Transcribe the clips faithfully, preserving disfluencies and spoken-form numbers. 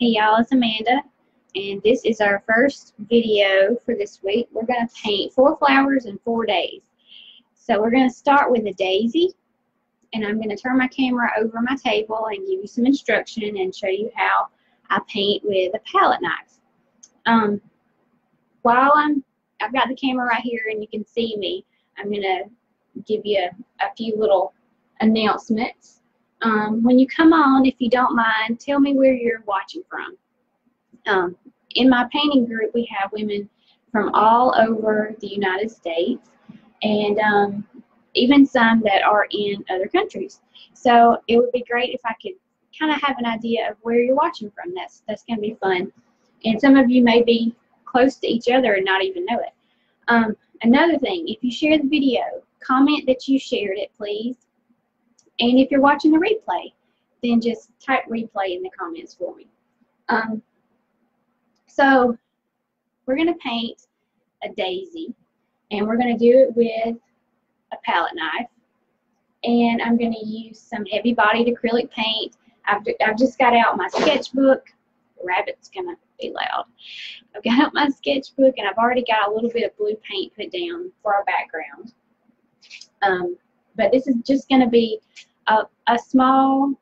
Hey y'all, it's Amanda, and this is our first video for this week. We're going to paint four flowers in four days. So we're going to start with a daisy, and I'm going to turn my camera over my table and give you some instruction and show you how I paint with a palette knife. Um, while I'm, I've got the camera right here and you can see me, I'm going to give you a, a few little announcements. Um, when you come on, if you don't mind, tell me where you're watching from. Um, in my painting group, we have women from all over the United States and um, even some that are in other countries. So it would be great if I could kind of have an idea of where you're watching from. That's, that's going to be fun. And some of you may be close to each other and not even know it. Um, another thing, if you share the video, comment that you shared it, please. And if you're watching the replay, then just type replay in the comments for me. Um, so we're going to paint a daisy, and we're going to do it with a palette knife. And I'm going to use some heavy-bodied acrylic paint. I've, I've just got out my sketchbook. Rabbit's going to be loud. I've got out my sketchbook, and I've already got a little bit of blue paint put down for our background. Um, but this is just going to be A, a small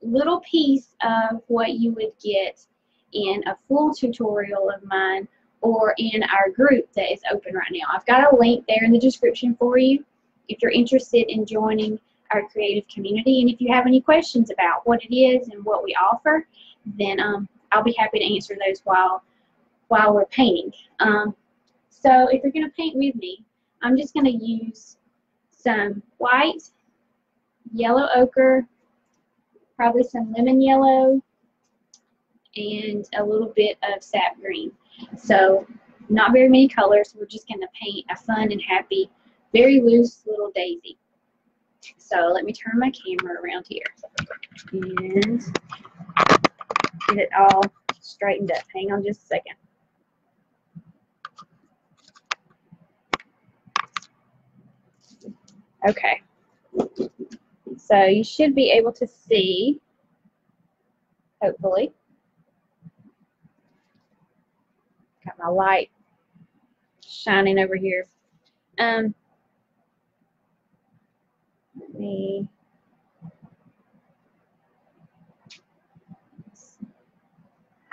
little piece of what you would get in a full tutorial of mine or in our group that is open right now. I've got a link there in the description for you if you're interested in joining our creative community, and if you have any questions about what it is and what we offer, then um, I'll be happy to answer those while while we're painting. Um, so if you're going to paint with me, I'm just going to use some white, yellow ochre, probably some lemon yellow, and a little bit of sap green. So not very many colors. We're just going to paint a fun and happy, very loose little daisy. So let me turn my camera around here and get it all straightened up. Hang on just a second. Okay. So you should be able to see, hopefully. Got my light shining over here. Um, let me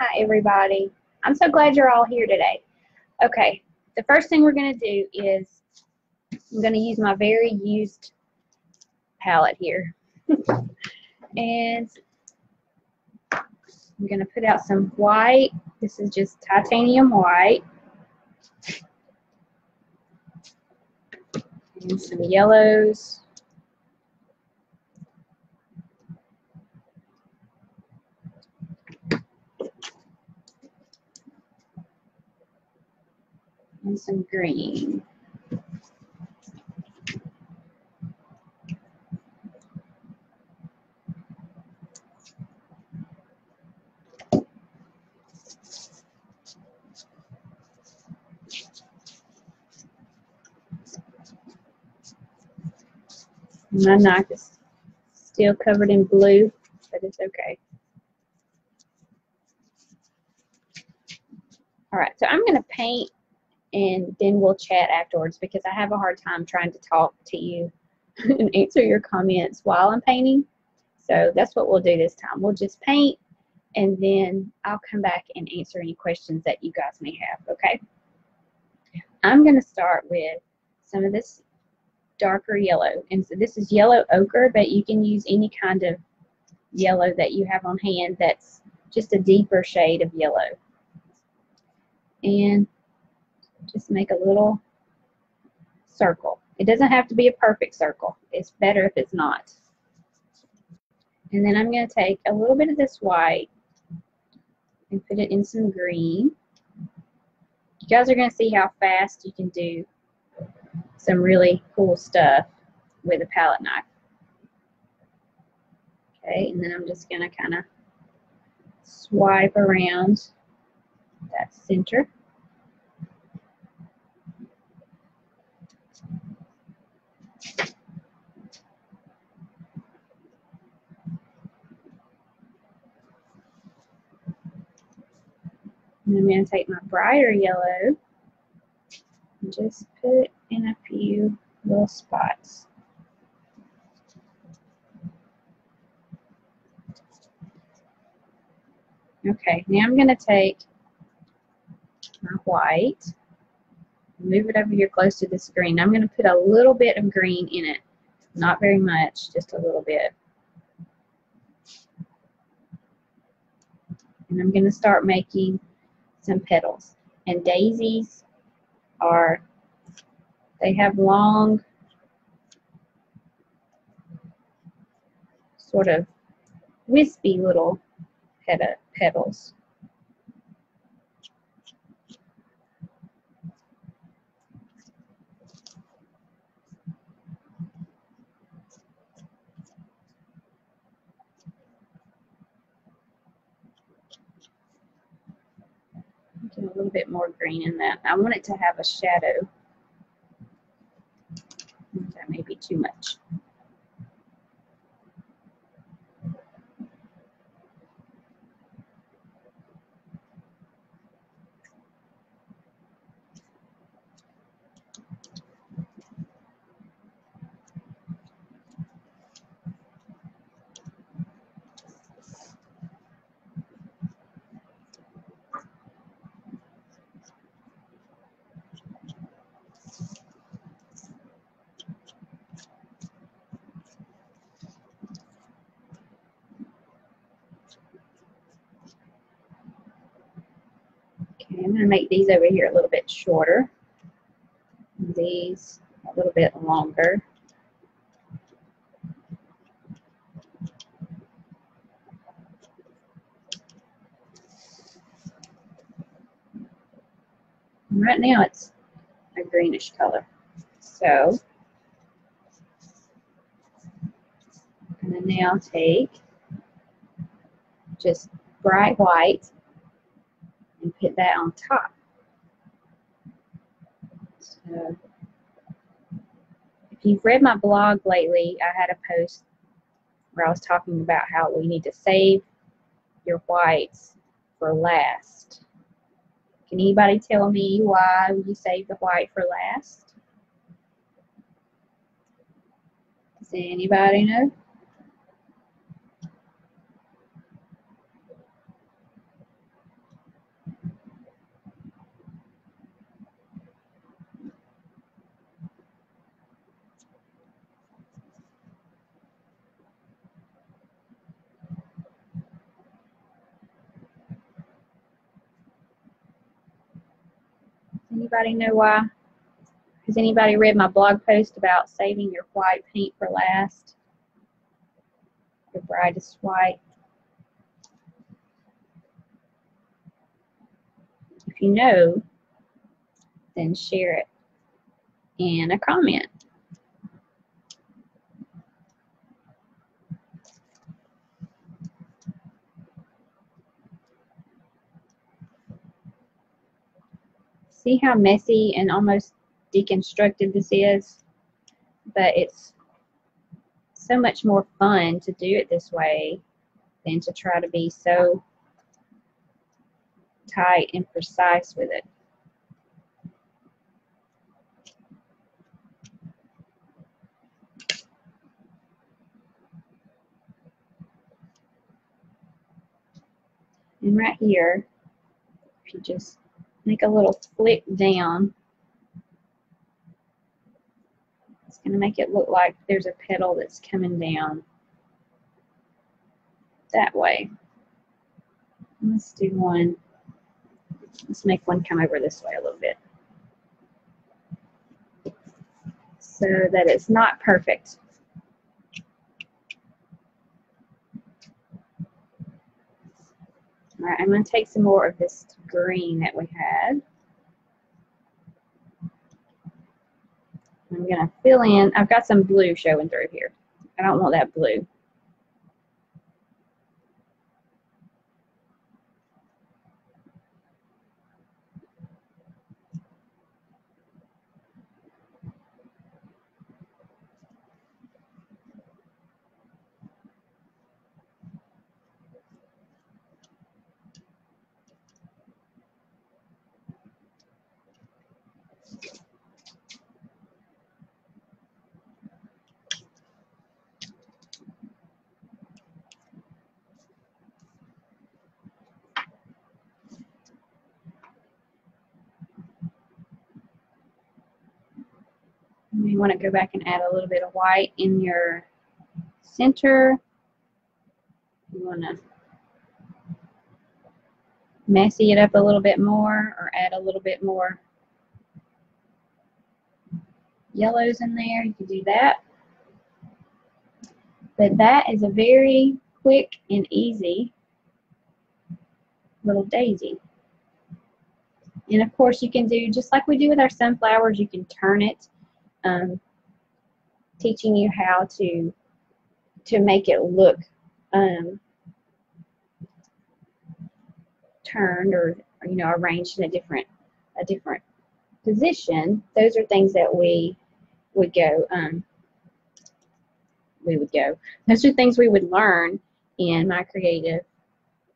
hi everybody. I'm so glad you're all here today. Okay, the first thing we're going to do is I'm going to use my very used palette here and I'm going to put out some white. This is just titanium white and some yellows and some green. My knife is still covered in blue, but it's okay. All right, so I'm going to paint and then we'll chat afterwards because I have a hard time trying to talk to you and answer your comments while I'm painting. So that's what we'll do this time. We'll just paint and then I'll come back and answer any questions that you guys may have, okay? I'm going to start with some of this darker yellow, and so this is yellow ochre, but you can use any kind of yellow that you have on hand that's just a deeper shade of yellow, and just make a little circle. It doesn't have to be a perfect circle. It's better if it's not. And then I'm going to take a little bit of this white and put it in some green. You guys are going to see how fast you can do some really cool stuff with a palette knife. Okay, and then I'm just gonna kind of swipe around that center. And I'm going to take my brighter yellow and just put it in a few little spots. Okay, now I'm going to take my white, move it over here close to this green. I'm going to put a little bit of green in it, not very much, just a little bit. And I'm going to start making some petals. And daisies are, they have long sort of wispy little petals. A little bit more green in that. I want it to have a shadow. That may be too much. I'm going to make these over here a little bit shorter, and these a little bit longer. And right now it's a greenish color, so I'm going to now take just bright white and put that on top. So, if you've read my blog lately, I had a post where I was talking about how we need to save your whites for last. Can anybody tell me why you save the white for last? Does anybody know? Anybody know why? Has anybody read my blog post about saving your white paint for last? Your brightest white. If you know, then share it in a comment. See how messy and almost deconstructed this is? But it's so much more fun to do it this way than to try to be so tight and precise with it. And right here, if you just make a little flick down. It's going to make it look like there's a petal that's coming down that way. Let's do one. Let's make one come over this way a little bit so that it's not perfect. All right, I'm going to take some more of this green that we had. I'm going to fill in. I've got some blue showing through here. I don't want that blue. You want to go back and add a little bit of white in your center. You want to messy it up a little bit more or add a little bit more yellows in there. You can do that. But that is a very quick and easy little daisy. And of course you can do just like we do with our sunflowers, you can turn it, um, teaching you how to to make it look um, turned or, or you know, arranged in a different a different position. Those are things that we would go um, we would go those are things we would learn in my creative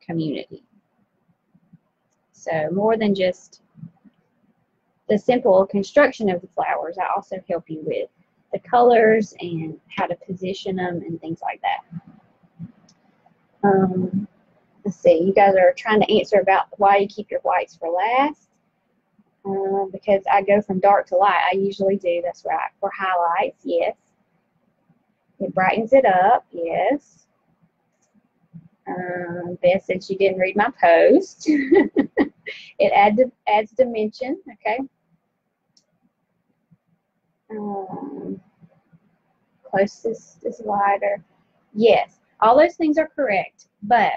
community. So more than just the simple construction of the flowers, I also help you with the colors and how to position them and things like that. Um, let's see, you guys are trying to answer about why you keep your whites for last. Um, because I go from dark to light. I usually do, that's right. For highlights, yes. It brightens it up, yes. Um, Beth said she didn't read my post. It adds, adds dimension, okay. Um, closest is wider. Yes, all those things are correct, but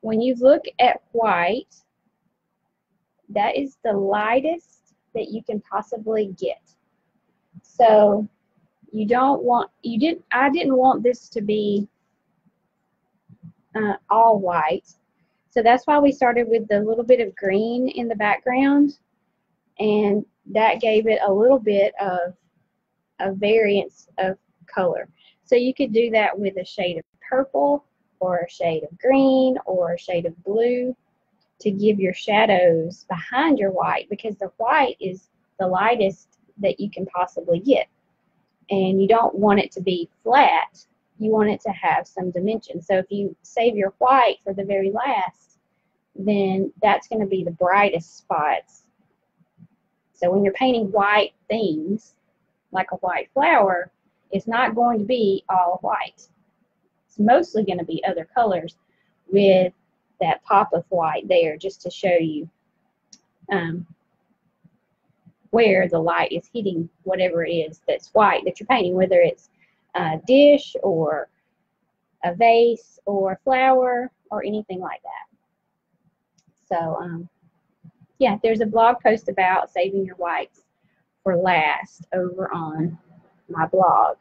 when you look at white, that is the lightest that you can possibly get. So you don't want, you didn't, I didn't want this to be Uh, all white, so that's why we started with the little bit of green in the background, and that gave it a little bit of a variance of color. So you could do that with a shade of purple or a shade of green or a shade of blue to give your shadows behind your white, because the white is the lightest that you can possibly get, and you don't want it to be flat. You want it to have some dimension. So if you save your white for the very last, then that's going to be the brightest spots. So when you're painting white things, like a white flower, it's not going to be all white. It's mostly going to be other colors with that pop of white there, just to show you um, where the light is hitting whatever it is that's white that you're painting, whether it's a dish or a vase or a flower or anything like that. So um, yeah, there's a blog post about saving your whites for last over on my blog.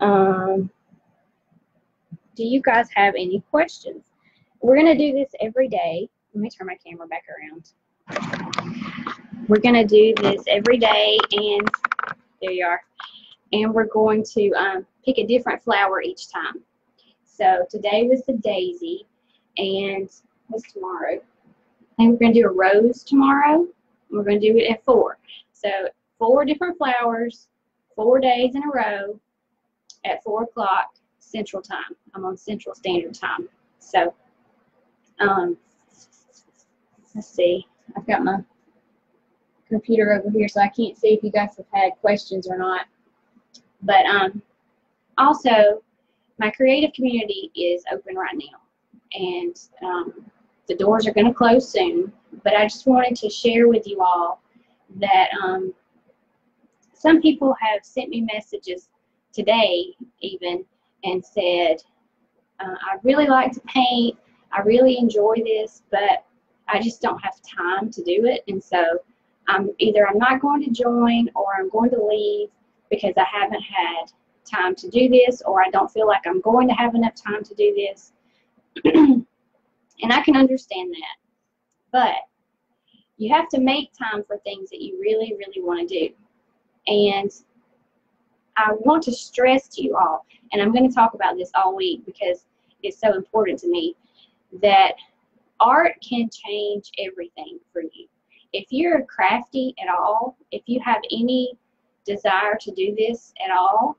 Um, do you guys have any questions? We're gonna do this every day. Let me turn my camera back around. We're gonna do this every day, and there you are. And we're going to um, pick a different flower each time. So today was the daisy, and what's tomorrow? I think we're going to do a rose tomorrow. We're going to do it at four. So four different flowers, four days in a row at four o'clock Central Time. I'm on Central Standard Time. So um, let's see. I've got my computer over here, so I can't see if you guys have had questions or not. But um, also, my creative community is open right now, and um, the doors are going to close soon. But I just wanted to share with you all that um, some people have sent me messages today even and said, uh, I really like to paint, I really enjoy this, but I just don't have time to do it. And so I'm, either I'm not going to join or I'm going to leave, because I haven't had time to do this, or I don't feel like I'm going to have enough time to do this. And I can understand that. But you have to make time for things that you really, really want to do. And I want to stress to you all, and I'm going to talk about this all week because it's so important to me, that art can change everything for you. If you're crafty at all, if you have any desire to do this at all,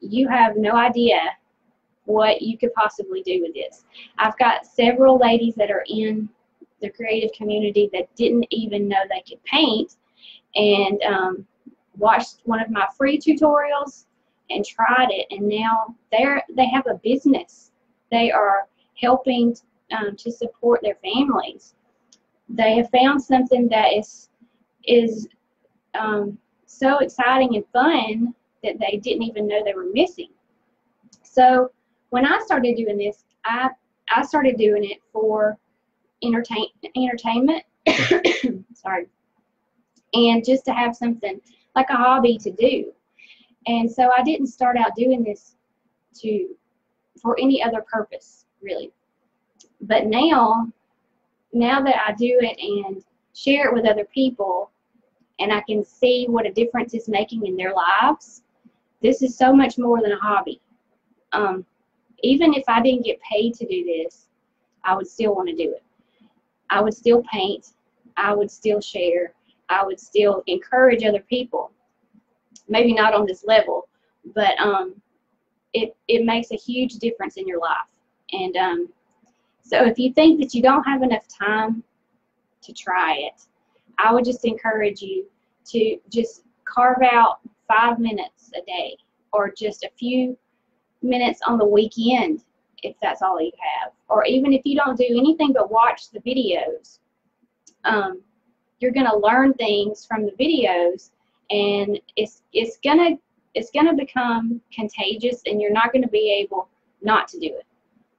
you have no idea what you could possibly do with this. I've got several ladies that are in the creative community that didn't even know they could paint, and um, watched one of my free tutorials and tried it, and now they're they have a business. They are helping um, to support their families. They have found something that is is um, so exciting and fun that they didn't even know they were missing. So when I started doing this, I I started doing it for entertain entertainment. Sorry, and just to have something like a hobby to do. And so I didn't start out doing this to for any other purpose, really. But now, now that I do it and share it with other people, and I can see what a difference it's making in their lives, this is so much more than a hobby. Um, even if I didn't get paid to do this, I would still want to do it. I would still paint. I would still share. I would still encourage other people. Maybe not on this level, but um, it, it makes a huge difference in your life. And um, so if you think that you don't have enough time to try it, I would just encourage you to just carve out five minutes a day, or just a few minutes on the weekend if that's all you have. Or even if you don't do anything but watch the videos, um, you're going to learn things from the videos, and it's it's gonna it's gonna become contagious, and you're not gonna be able not to do it.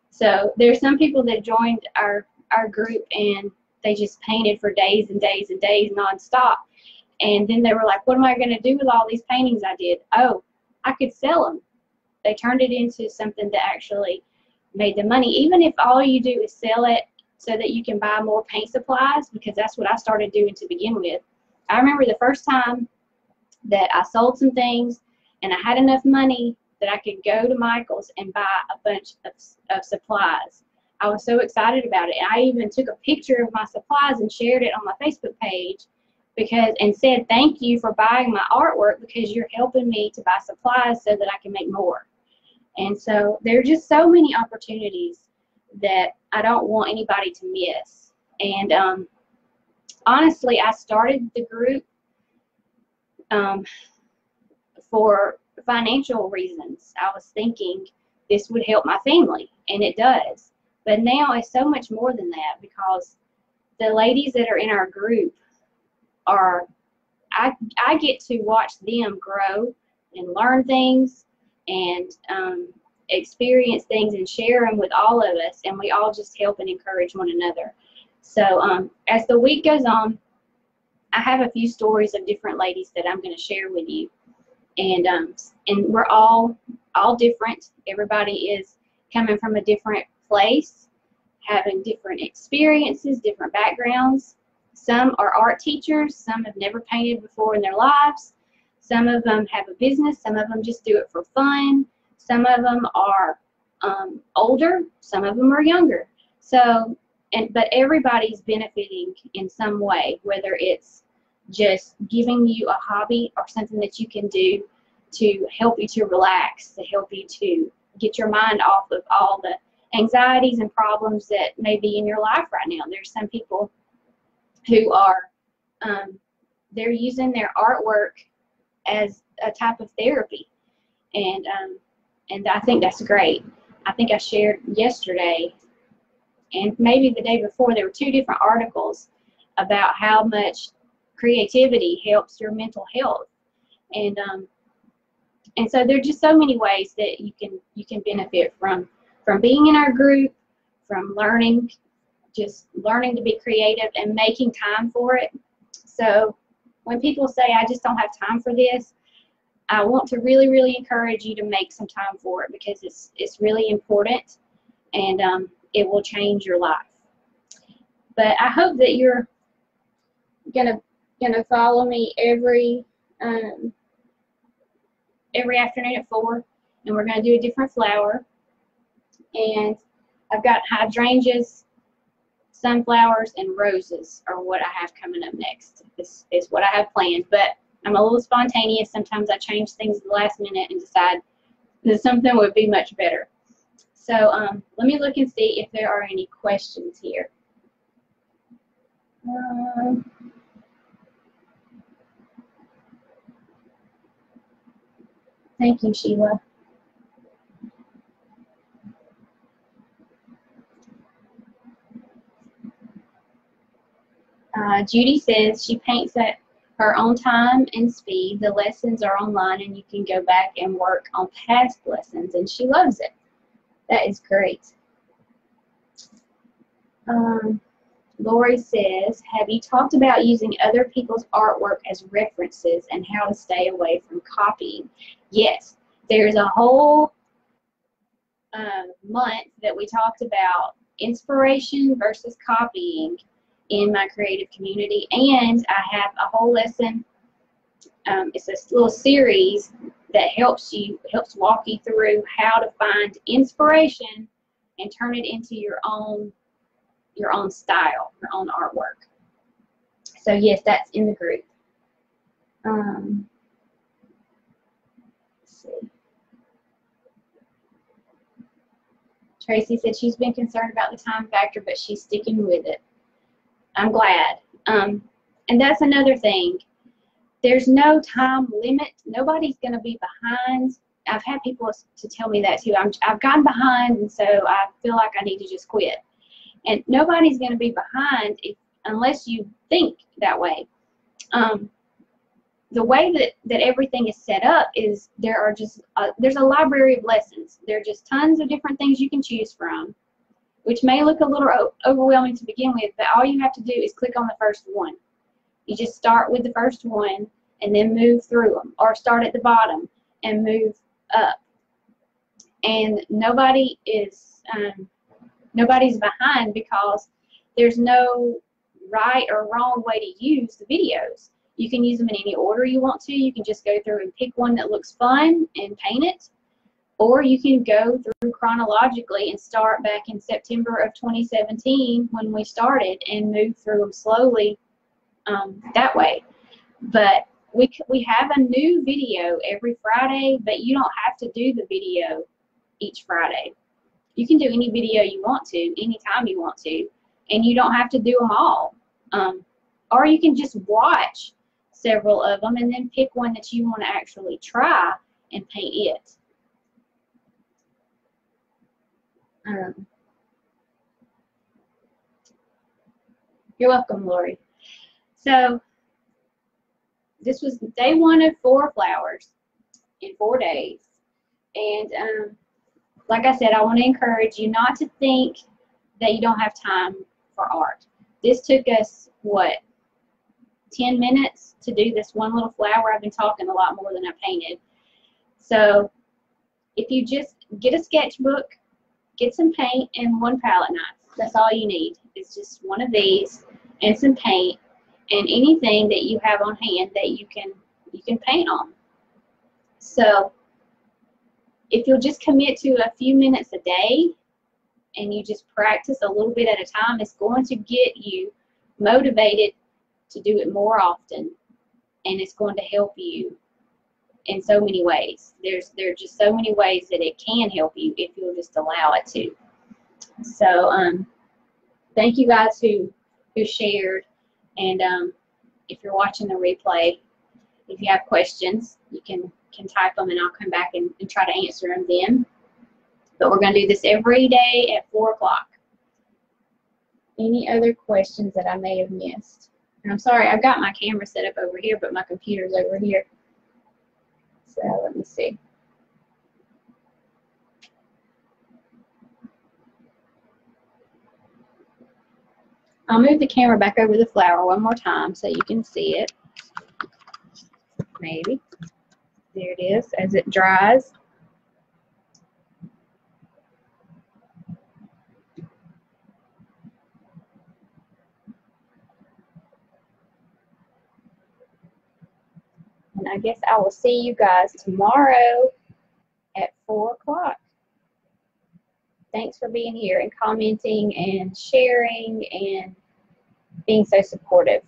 So there's some people that joined our our group, and they just painted for days and days and days nonstop, and then they were like, "What am I gonna do with all these paintings I did? Oh, I could sell them." They turned it into something that actually made them money, even if all you do is sell it so that you can buy more paint supplies, because that's what I started doing to begin with. I remember the first time that I sold some things, and I had enough money that I could go to Michael's and buy a bunch of, of supplies. I was so excited about it. I even took a picture of my supplies and shared it on my Facebook page, because and said, "Thank you for buying my artwork, because you're helping me to buy supplies so that I can make more." And so there are just so many opportunities that I don't want anybody to miss. And um, honestly, I started the group Um, for financial reasons. I was thinking this would help my family, and it does. But now it's so much more than that, because the ladies that are in our group are, I, I get to watch them grow and learn things and um, experience things and share them with all of us, and we all just help and encourage one another. So um, as the week goes on, I have a few stories of different ladies that I'm going to share with you, and um, and we're all all different. Everybody is coming from a different place, having different experiences, different backgrounds. Some are art teachers, some have never painted before in their lives, some of them have a business, some of them just do it for fun, some of them are um, older, some of them are younger. So. And, but everybody's benefiting in some way, whether it's just giving you a hobby or something that you can do to help you to relax, to help you to get your mind off of all the anxieties and problems that may be in your life right now. There's some people who are, um, they're using their artwork as a type of therapy, and, um, and I think that's great. I think I shared yesterday, and maybe the day before, there were two different articles about how much creativity helps your mental health, and um, and so there are just so many ways that you can you can benefit from from being in our group, from learning, just learning to be creative and making time for it. So when people say, "I just don't have time for this," I want to really really encourage you to make some time for it, because it's it's really important, and um, it will change your life. But I hope that you're gonna gonna follow me every um, every afternoon at four, and we're gonna do a different flower. And I've got hydrangeas, sunflowers, and roses are what I have coming up next. This is what I have planned, but I'm a little spontaneous. Sometimes I change things at the last minute and decide that something would be much better. So um, let me look and see if there are any questions here. Um, Thank you, Sheila. Uh, Judy says she paints at her own time and speed. The lessons are online and you can go back and work on past lessons, and she loves it. That is great. Um, Lori says, have you talked about using other people's artwork as references and how to stay away from copying? Yes, there's a whole um, month that we talked about inspiration versus copying in my creative community, and I have a whole lesson. Um, it's a little series that helps you, helps walk you through how to find inspiration and turn it into your own, your own style, your own artwork. So yes, that's in the group. Um, let's see. Tracy said she's been concerned about the time factor, but she's sticking with it. I'm glad. Um, and that's another thing. There's no time limit. Nobody's going to be behind. I've had people to tell me that too. I'm, I've gone behind, and so I feel like I need to just quit. And nobody's going to be behind if, unless you think that way. Um, the way that, that everything is set up is there are just, a, there's a library of lessons. There are just tons of different things you can choose from, which may look a little overwhelming to begin with, but all you have to do is click on the first one. You just start with the first one and then move through them, or start at the bottom and move up. And nobody is, um, nobody's behind, because there's no right or wrong way to use the videos. You can use them in any order you want to. You can just go through and pick one that looks fun and paint it. Or you can go through chronologically and start back in September of twenty seventeen when we started and move through them slowly um, that way. But we, we have a new video every Friday, but you don't have to do the video each Friday. You can do any video you want to, anytime you want to, and you don't have to do them all. Um, or you can just watch several of them and then pick one that you want to actually try and paint it. Um, you're welcome, Lori. So this was day one of four flowers in four days. And um, like I said, I want to encourage you not to think that you don't have time for art. This took us, what, ten minutes to do this one little flower. I've been talking a lot more than I painted. So if you just get a sketchbook, get some paint and one palette knife. That's all you need. It's just one of these and some paint and anything that you have on hand that you can you can paint on. So if you'll just commit to a few minutes a day and you just practice a little bit at a time, it's going to get you motivated to do it more often, and it's going to help you in so many ways. There's there are just so many ways that it can help you if you'll just allow it to. So um, thank you guys who who shared, and um, if you're watching the replay, if you have questions, you can can type them and I'll come back and, and try to answer them then. But we're going to do this every day at four o'clock. Any other questions that I may have missed? And I'm sorry, I've got my camera set up over here, but my computer's over here. So let me see. I'll move the camera back over the flower one more time so you can see it. Maybe. There it is as it dries. And I guess I will see you guys tomorrow at four o'clock. Thanks for being here and commenting and sharing and being so supportive.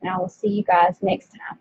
And I will see you guys next time.